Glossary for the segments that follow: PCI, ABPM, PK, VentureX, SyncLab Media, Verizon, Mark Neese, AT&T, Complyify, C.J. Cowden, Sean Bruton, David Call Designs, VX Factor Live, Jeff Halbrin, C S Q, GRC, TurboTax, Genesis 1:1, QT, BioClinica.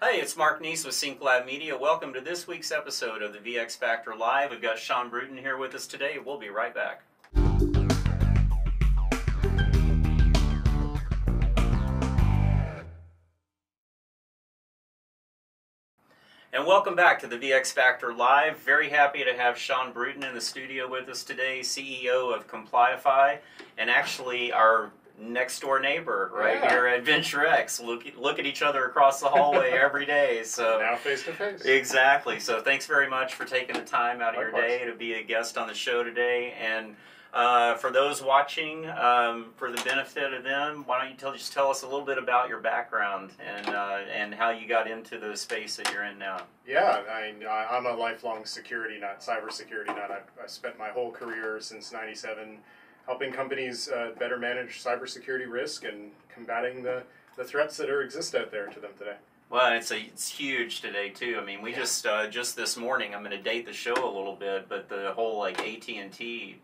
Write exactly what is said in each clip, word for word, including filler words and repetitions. Hey, it's Mark Neese with SyncLab Media. Welcome to this week's episode of the V X Factor Live. We've got Sean Bruton here with us today. We'll be right back. And welcome back to the V X Factor Live. Very happy to have Sean Bruton in the studio with us today, C E O of Complyify, and actually our next door neighbor right yeah. here at VentureX. Look, look at each other across the hallway every day. So now face to face. Exactly. So thanks very much for taking the time out of Likewise. your day to be a guest on the show today. And uh, for those watching, um, for the benefit of them, why don't you tell, just tell us a little bit about your background and uh, and how you got into the space that you're in now. Yeah, I, I'm a lifelong security nut, cybersecurity nut. I've, I've spent my whole career since ninety-seven helping companies uh, better manage cybersecurity risk and combating the, the threats that are exist out there to them today. Well, it's a, it's huge today too. I mean, we yeah. just uh, just this morning. I'm going to date the show a little bit, but the whole like A T and T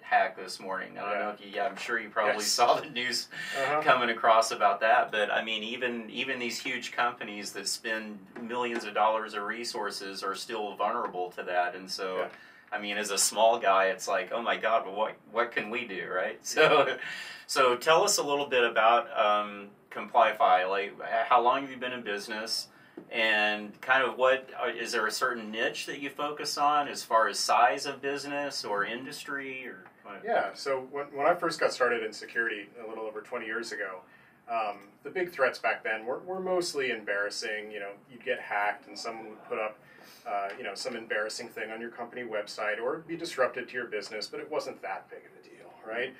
hack this morning. I don't yeah. know if you. Yeah, I'm sure you probably yes. saw the news uh-huh. coming across about that. But I mean, even even these huge companies that spend millions of dollars of resources are still vulnerable to that, and so. Yeah. I mean, as a small guy, it's like, oh my God, well, what what can we do, right? So, so tell us a little bit about um, Complyify. Like, how long have you been in business, and kind of what is there a certain niche that you focus on as far as size of business or industry or? What? Yeah. So when when I first got started in security a little over twenty years ago, um, the big threats back then were were mostly embarrassing. You know, you'd get hacked, and someone would put up. Uh, you know, some embarrassing thing on your company website, or be disruptive to your business, but it wasn't that big of a deal, right?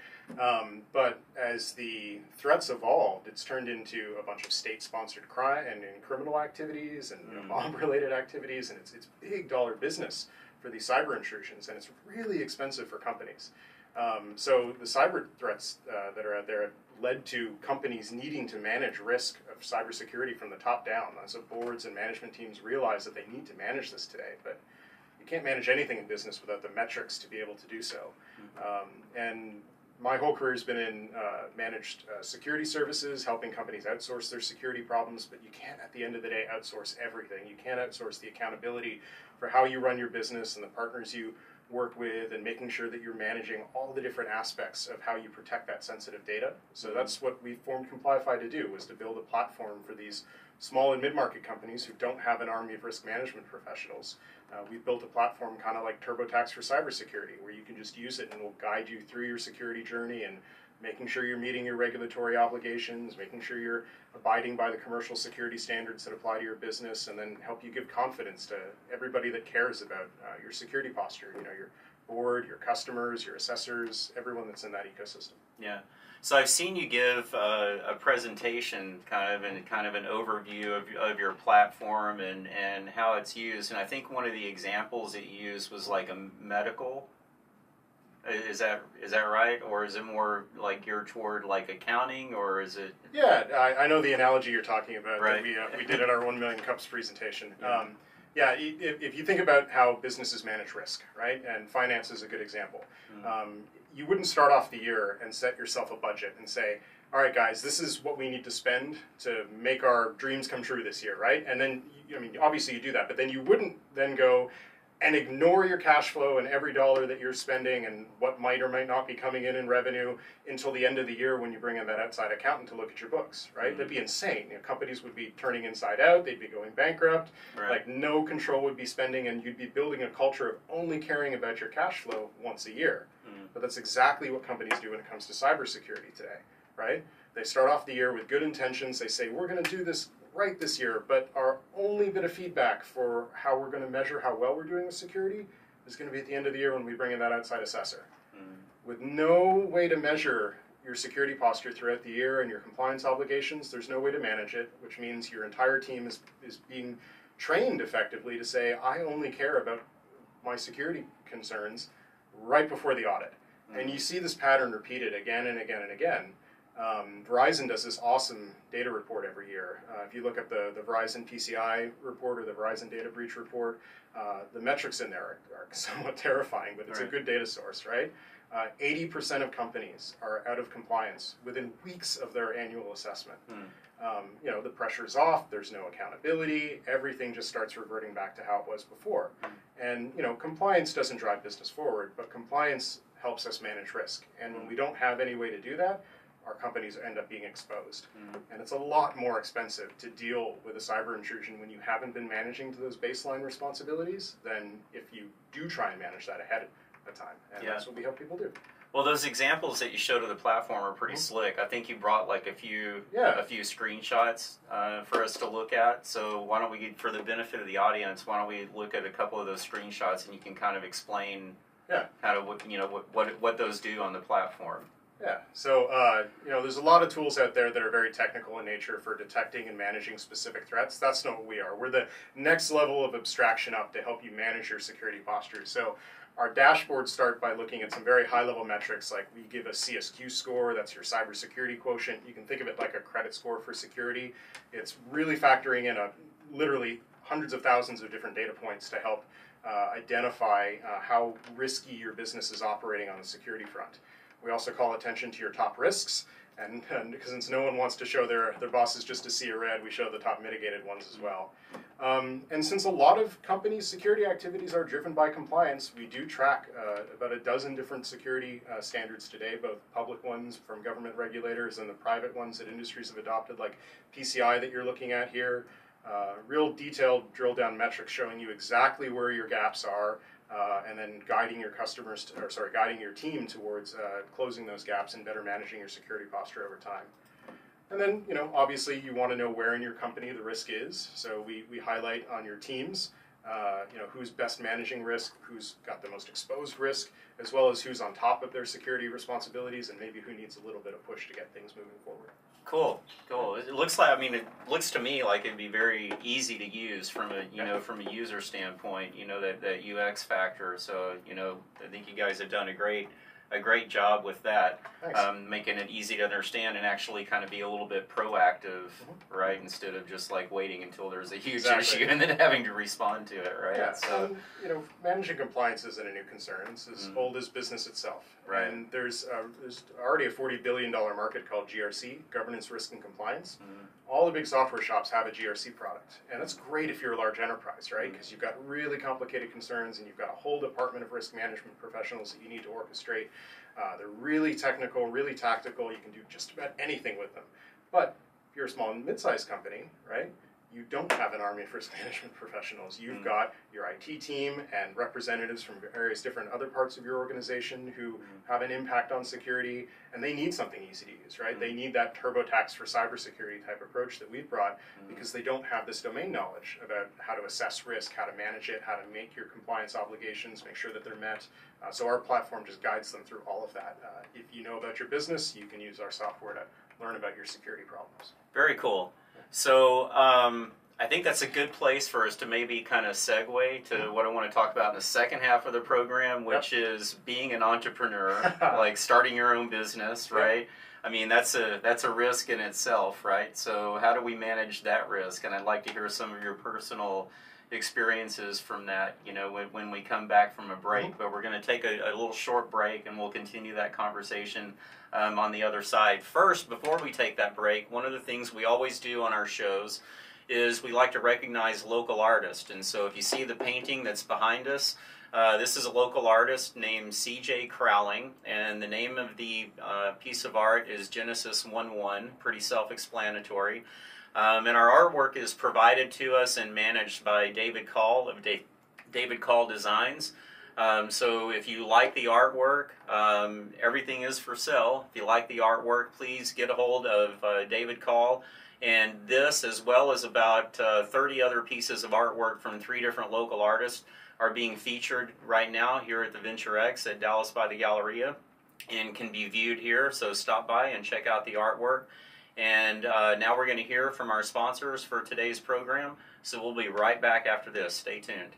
Um, but as the threats evolved, it's turned into a bunch of state-sponsored crime and, and criminal activities and you know, mob-related activities, and it's it's big dollar business for these cyber intrusions, and it's really expensive for companies. Um, so the cyber threats uh, that are out there have led to companies needing to manage risk of cybersecurity from the top down. So boards and management teams realize that they need to manage this today, but you can't manage anything in business without the metrics to be able to do so. Um, and my whole career has been in uh, managed uh, security services, helping companies outsource their security problems, but you can't at the end of the day outsource everything. You can't outsource the accountability for how you run your business and the partners you work with and making sure that you're managing all the different aspects of how you protect that sensitive data. So that's what we formed Complyify to do, was to build a platform for these small and mid-market companies who don't have an army of risk management professionals. Uh, we've built a platform kind of like TurboTax for cybersecurity, where you can just use it and we'll guide you through your security journey and making sure you're meeting your regulatory obligations, making sure you're abiding by the commercial security standards that apply to your business, and then help you give confidence to everybody that cares about uh, your security posture, you know, your board, your customers, your assessors, everyone that's in that ecosystem. Yeah. So I've seen you give uh, a presentation kind of and kind of an overview of, of your platform and, and how it's used. And I think one of the examples that you used was like a medical. Is that is that right, or is it more like geared toward like accounting, or is it? Yeah, I, I know the analogy you're talking about right. that we uh, we did at our One Million Cups presentation. Yeah. Um, yeah, if, if you think about how businesses manage risk, right, and finance is a good example. Mm-hmm. Um, you wouldn't start off the year and set yourself a budget and say, all right, guys, this is what we need to spend to make our dreams come true this year, right? And then, I mean, obviously you do that, but then you wouldn't then go and ignore your cash flow and every dollar that you're spending and what might or might not be coming in in revenue until the end of the year when you bring in that outside accountant to look at your books, right? Mm-hmm. That'd be insane. You know, companies would be turning inside out, they'd be going bankrupt, right. like no control would be spending, and you'd be building a culture of only caring about your cash flow once a year. Mm-hmm. But that's exactly what companies do when it comes to cybersecurity today, right? They start off the year with good intentions, they say, we're gonna do this right this year, but our only bit of feedback for how we're going to measure how well we're doing with security is going to be at the end of the year when we bring in that outside assessor. Mm-hmm. With no way to measure your security posture throughout the year and your compliance obligations, there's no way to manage it, which means your entire team is, is being trained effectively to say, I only care about my security concerns right before the audit. Mm-hmm. And you see this pattern repeated again and again and again. Um, Verizon does this awesome data report every year. Uh, if you look at the, the Verizon P C I report or the Verizon data breach report, uh, the metrics in there are, are somewhat terrifying, but it's right. a good data source, right? Uh, eighty percent of companies are out of compliance within weeks of their annual assessment. Hmm. Um, you know, the pressure's off, there's no accountability, everything just starts reverting back to how it was before. And, you know, compliance doesn't drive business forward, but compliance helps us manage risk. And when we don't have any way to do that, our companies end up being exposed. Mm. And it's a lot more expensive to deal with a cyber intrusion when you haven't been managing to those baseline responsibilities than if you do try and manage that ahead of time. And yeah. that's what we help people do. Well, those examples that you showed of the platform are pretty mm-hmm. slick. I think you brought like a few yeah. a few screenshots uh, for us to look at. So why don't we, for the benefit of the audience, why don't we look at a couple of those screenshots and you can kind of explain yeah. kind of what you know what, what what those do on the platform. Yeah. So uh, you know, there's a lot of tools out there that are very technical in nature for detecting and managing specific threats. That's not what we are. We're the next level of abstraction up to help you manage your security posture. So our dashboards start by looking at some very high-level metrics, like we give a C S Q score, that's your cybersecurity quotient. You can think of it like a credit score for security. It's really factoring in a, literally hundreds of thousands of different data points to help uh, identify uh, how risky your business is operating on the security front. We also call attention to your top risks, and, and since no one wants to show their, their bosses just a sea of red, we show the top mitigated ones as well. Um, and since a lot of companies' security activities are driven by compliance, we do track uh, about a dozen different security uh, standards today, both public ones from government regulators and the private ones that industries have adopted, like P C I that you're looking at here. Uh, real detailed drill-down metrics showing you exactly where your gaps are, Uh, and then guiding your customers, to, or sorry, guiding your team towards uh, closing those gaps and better managing your security posture over time. And then, you know, obviously you want to know where in your company the risk is. So we, we highlight on your teams, uh, you know, who's best managing risk, who's got the most exposed risk, as well as who's on top of their security responsibilities and maybe who needs a little bit of push to get things moving forward. Cool, cool. It looks like, I mean, it looks to me like it'd be very easy to use from a, you know, from a user standpoint, you know, that, that U X factor. So, you know, I think you guys have done a great, a great job with that, um, making it easy to understand and actually kind of be a little bit proactive, mm-hmm. right? Instead of just like waiting until there's a huge exactly. issue and then having to respond to it, right? Yeah. So, um, you know, managing compliance isn't a new concern. It's as mm-hmm. old as business itself. Right. And there's, uh, there's already a forty billion dollar market called G R C, Governance, Risk, and Compliance. Mm-hmm. All the big software shops have a G R C product, and that's great if you're a large enterprise, right? Because mm-hmm. you've got really complicated concerns, and you've got a whole department of risk management professionals that you need to orchestrate. Uh, they're really technical, really tactical. You can do just about anything with them. But if you're a small and mid-sized company, right, you don't have an army of risk management professionals. You've mm-hmm. got your I T team and representatives from various different other parts of your organization who mm-hmm. have an impact on security, and they need something easy to use, right? Mm-hmm. They need that TurboTax for cybersecurity type approach that we've brought mm-hmm. because they don't have this domain knowledge about how to assess risk, how to manage it, how to make your compliance obligations, make sure that they're met. Uh, so our platform just guides them through all of that. Uh, if you know about your business, you can use our software to learn about your security problems. Very cool. So um, I think that's a good place for us to maybe kind of segue to what I want to talk about in the second half of the program, which yep. is being an entrepreneur, like starting your own business, right? Yep. I mean, that's a that's a risk in itself, right? So how do we manage that risk? And I'd like to hear some of your personal experiences from that, you know, when, when we come back from a break. Mm-hmm. But we're going to take a, a little short break, and we'll continue that conversation um, on the other side. First, before we take that break, one of the things we always do on our shows is we like to recognize local artists. And so if you see the painting that's behind us, uh, this is a local artist named C J. Cowden, and the name of the uh, piece of art is Genesis one one, pretty self-explanatory. Um, and our artwork is provided to us and managed by David Call of da- David Call Designs. Um, so if you like the artwork, um, everything is for sale. If you like the artwork, please get a hold of uh, David Call. And this, as well as about uh, thirty other pieces of artwork from three different local artists, are being featured right now here at the VentureX at Dallas by the Galleria, and can be viewed here. So stop by and check out the artwork. And uh, now we're going to hear from our sponsors for today's program, so we'll be right back after this. Stay tuned.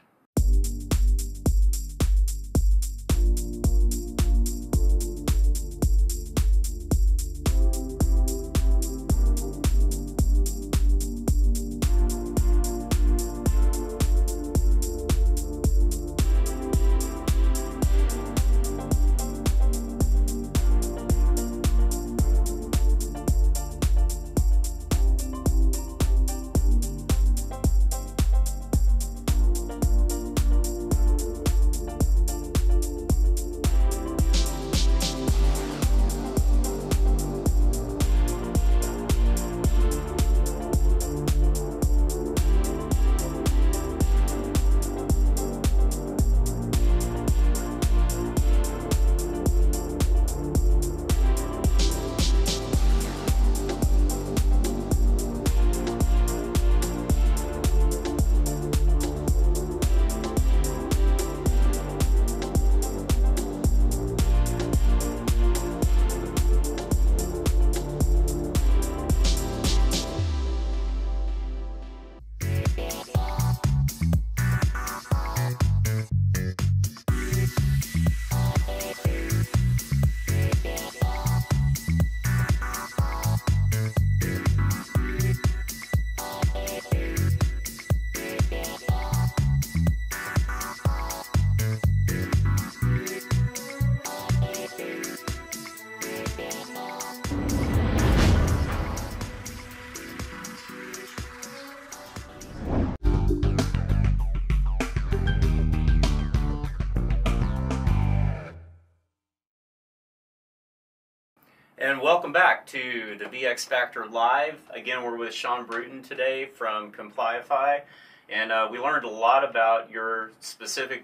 And welcome back to the V X Factor Live. Again, we're with Sean Bruton today from Complyify, and uh, we learned a lot about your specific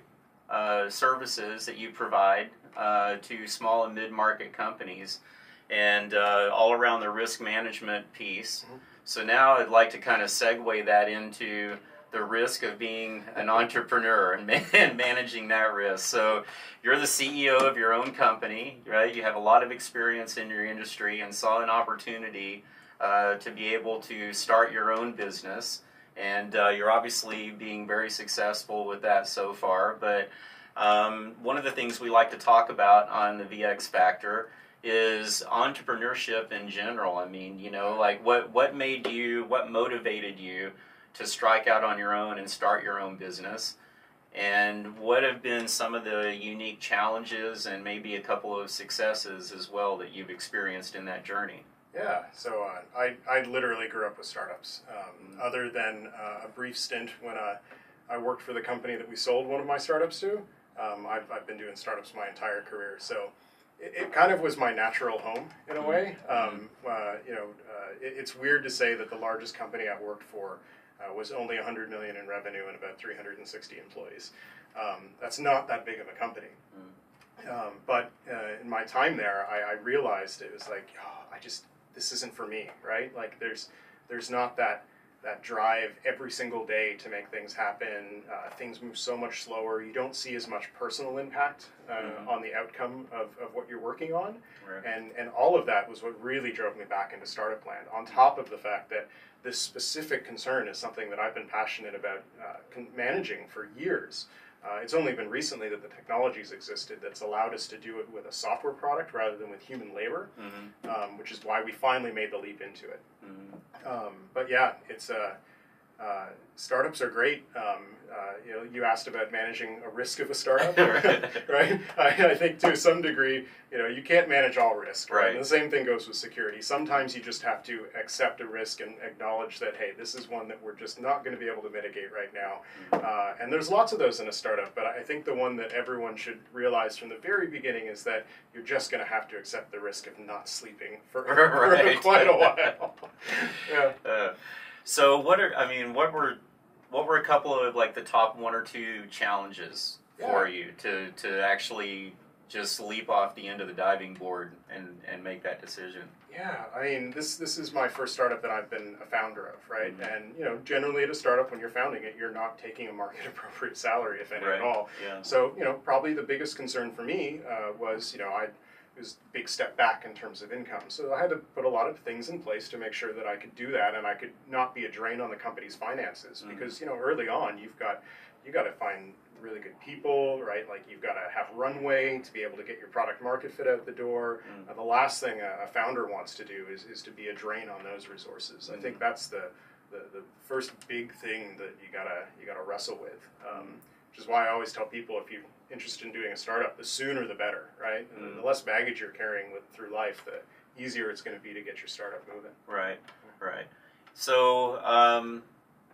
uh, services that you provide uh, to small and mid-market companies, and uh, all around the risk management piece. Mm-hmm. So now I'd like to kind of segue that into the risk of being an entrepreneur and, man and managing that risk. So you're the C E O of your own company, right? You have a lot of experience in your industry and saw an opportunity uh, to be able to start your own business. And uh, you're obviously being very successful with that so far. But um, one of the things we like to talk about on the V X Factor is entrepreneurship in general. I mean, you know, like what, what made you, what motivated you to strike out on your own and start your own business? And what have been some of the unique challenges and maybe a couple of successes as well that you've experienced in that journey? Yeah, so uh, I, I literally grew up with startups. Um, mm-hmm. Other than uh, a brief stint when uh, I worked for the company that we sold one of my startups to, um, I've, I've been doing startups my entire career. So it, it kind of was my natural home in a mm-hmm. way. Um, uh, you know, uh, it, it's weird to say that the largest company I've worked for Uh, was only one hundred million dollars in revenue and about three hundred sixty employees. Um, that's not that big of a company. Mm. Um, but uh, in my time there, I, I realized it was like, oh, I just, this isn't for me, right? Like there's there's not that, that drive every single day to make things happen. Uh, things move so much slower. You don't see as much personal impact uh, mm-hmm. on the outcome of, of what you're working on. Right. And, and all of that was what really drove me back into startup land, on top of the fact that this specific concern is something that I've been passionate about uh, con managing for years. Uh, it's only been recently that the technologies existed that's allowed us to do it with a software product rather than with human labor, mm-hmm. um, which is why we finally made the leap into it. Mm-hmm. um, but yeah, it's uh, uh, startups are great. Um, uh, you know, you asked about managing a risk of a startup, right? I, I think to some degree, you know, you can't manage all risk. Right. And the same thing goes with security. Sometimes you just have to accept a risk and acknowledge that, hey, this is one that we're just not going to be able to mitigate right now. Uh, and there's lots of those in a startup, but I think the one that everyone should realize from the very beginning is that you're just going to have to accept the risk of not sleeping for, right. for quite a while. Yeah. Uh, so what are, I mean, what were, what were a couple of like the top one or two challenges yeah. for you to, to actually just leap off the end of the diving board and, and make that decision? Yeah, I mean, this this is my first startup that I've been a founder of, right? Mm-hmm. And, you know, generally at a startup, when you're founding it, you're not taking a market-appropriate salary, if any right. at all. Yeah. So, you know, probably the biggest concern for me uh, was, you know, I it was a big step back in terms of income. So I had to put a lot of things in place to make sure that I could do that and I could not be a drain on the company's finances. Mm-hmm. Because, you know, early on, you've got, you've got to find really good people, right? Like you've got to have runway to be able to get your product market fit out the door. Mm-hmm. And the last thing a, a founder wants to do is, is to be a drain on those resources. Mm-hmm. I think that's the, the, the first big thing that you gotta, you gotta wrestle with. Um, mm-hmm. Which is why I always tell people, if you're interested in doing a startup, the sooner the better, right? Mm-hmm. And the less baggage you're carrying with through life, the easier it's going to be to get your startup moving. Right, right. So um,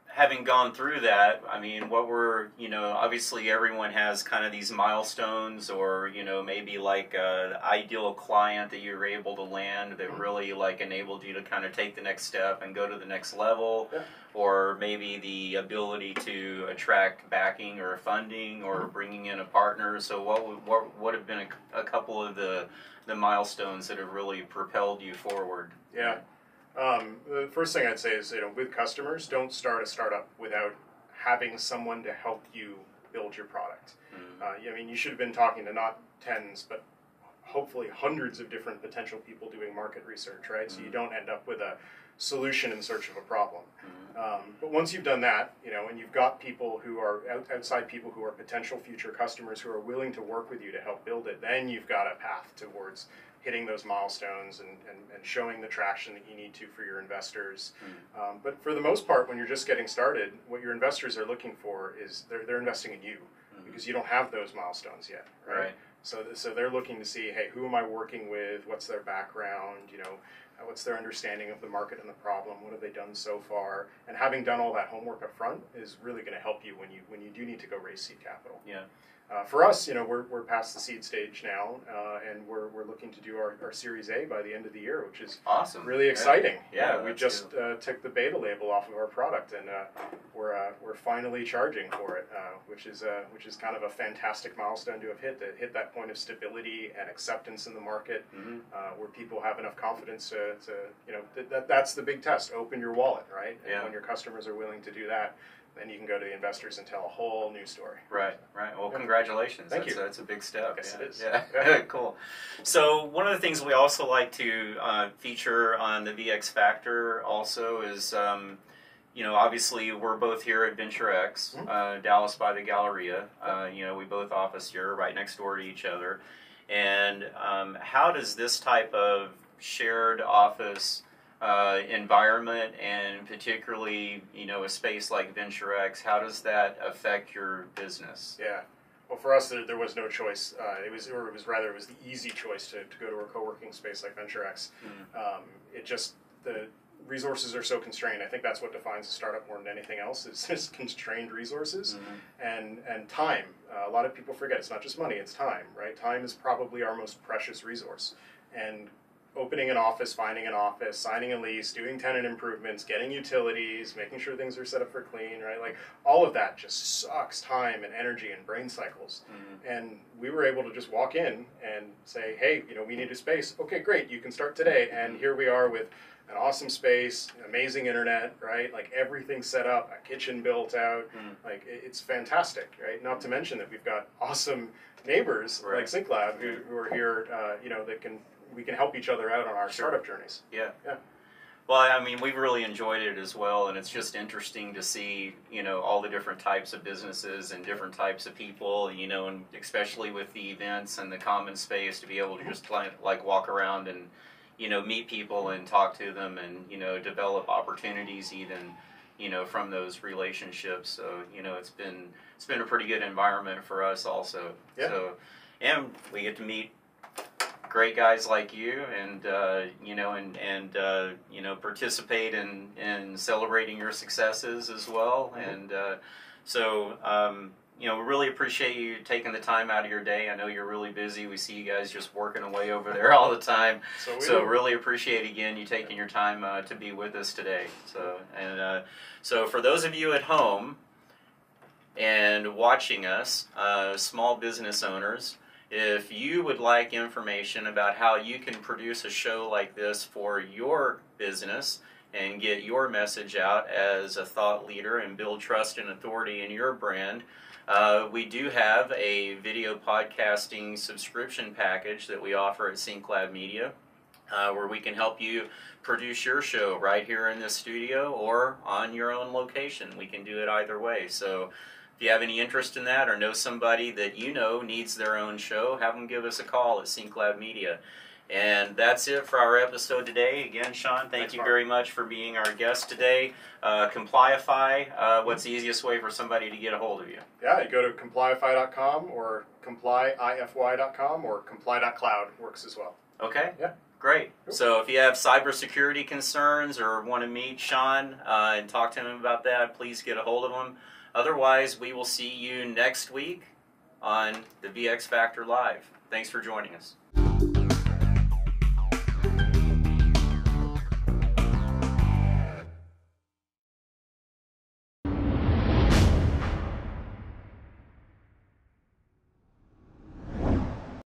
having gone through that, I mean, what were, you know, obviously everyone has kind of these milestones or, you know, maybe like an ideal client that you were able to land that mm-hmm. really like enabled you to kind of take the next step and go to the next level. Yeah. Or maybe the ability to attract backing or funding or bringing in a partner. So what would, what would have been a, a couple of the, the milestones that have really propelled you forward? Yeah. Um, the first thing I'd say is, you know, with customers, don't start a startup without having someone to help you build your product. Mm-hmm. uh, I mean, you should have been talking to not tens, but hopefully hundreds of different potential people doing market research, right? Mm-hmm. So you don't end up with a solution in search of a problem. Mm-hmm. um, but once you've done that, you know, and you've got people who are out, outside people who are potential future customers who are willing to work with you to help build it, then you've got a path towards hitting those milestones and, and, and showing the traction that you need to for your investors. Mm-hmm. um, but for the most part, when you're just getting started, what your investors are looking for is they're, they're investing in you mm-hmm. because you don't have those milestones yet, right? Right. So, so they're looking to see, hey, who am I working with? What's their background? You know, what's their understanding of the market and the problem, what have they done so far, and having done all that homework up front is really going to help you when you when you do need to go raise seed capital. Yeah. Uh, for us, you know, we're we're past the seed stage now, uh, and we're we're looking to do our, our Series A by the end of the year, which is awesome, really exciting. Yeah, yeah, yeah we just uh, took the beta label off of our product, and uh, we're uh, we're finally charging for it, uh, which is uh, which is kind of a fantastic milestone to have hit that hit that point of stability and acceptance in the market, mm-hmm. uh, where people have enough confidence to, to you know th that that's the big test. Open your wallet, right? And yeah. when your customers are willing to do that, then you can go to the investors and tell a whole new story. Right, right. Well, congratulations. Thank that's, you. A, that's a big step. Yes, yeah. it is. Yeah, yeah. Cool. So one of the things we also like to uh, feature on the V X Factor also is, um, you know, obviously we're both here at VentureX, mm-hmm. uh, Dallas by the Galleria. Uh, you know, we both office here right next door to each other. And um, how does this type of shared office Uh, environment, and particularly, you know, a space like VentureX, how does that affect your business? Yeah, well, for us, there, there was no choice. Uh, it was, or it was rather, it was the easy choice to, to go to a co-working space like VentureX. Mm-hmm. um, it just, the resources are so constrained. I think that's what defines a startup more than anything else, is just constrained resources, mm-hmm. and, and time. Uh, a lot of people forget, it's not just money, it's time, right? Time is probably our most precious resource, and opening an office, finding an office, signing a lease, doing tenant improvements, getting utilities, making sure things are set up for clean, right? Like, all of that just sucks time and energy and brain cycles. Mm-hmm. And we were able to just walk in and say, hey, you know, we need a space. Okay, great, you can start today. And here we are with an awesome space, amazing internet, right? Like, everything set up, a kitchen built out. Mm. Like, it's fantastic, right? Not to mention that we've got awesome neighbors, right, like SyncLab, who, who are here, uh, you know, that can, we can help each other out on our sure. startup journeys. Yeah. Yeah. Well, I mean, we've really enjoyed it as well, and it's just interesting to see, you know, all the different types of businesses and different types of people, you know, and especially with the events and the common space, to be able to just, like, walk around and, you know, meet people and talk to them and, you know, develop opportunities even, you know, from those relationships. So, you know, it's been, it's been a pretty good environment for us also. Yeah. So, and we get to meet great guys like you, and uh, you know, and and uh, you know, participate in in celebrating your successes as well. Mm-hmm. And uh, so, um, you know, we really appreciate you taking the time out of your day. I know you're really busy. We see you guys just working away over there all the time. So, we so really appreciate again you taking your time uh, to be with us today. So, and uh, so for those of you at home and watching us, uh, small business owners, if you would like information about how you can produce a show like this for your business and get your message out as a thought leader and build trust and authority in your brand, uh, we do have a video podcasting subscription package that we offer at SyncLab Media, uh, where we can help you produce your show right here in this studio or on your own location. We can do it either way. So, if you have any interest in that or know somebody that you know needs their own show, have them give us a call at SyncLab Media. And that's it for our episode today. Again, Sean, thank Thanks, you Mark. very much for being our guest today. Uh, Complyify, uh, what's the easiest way for somebody to get a hold of you? Yeah, you go to Complyify dot com or Complyify dot com or Comply dot cloud works as well. Okay. Yeah. Great. So if you have cybersecurity concerns or want to meet Sean uh, and talk to him about that, please get a hold of him. Otherwise, we will see you next week on the V X Factor Live. Thanks for joining us.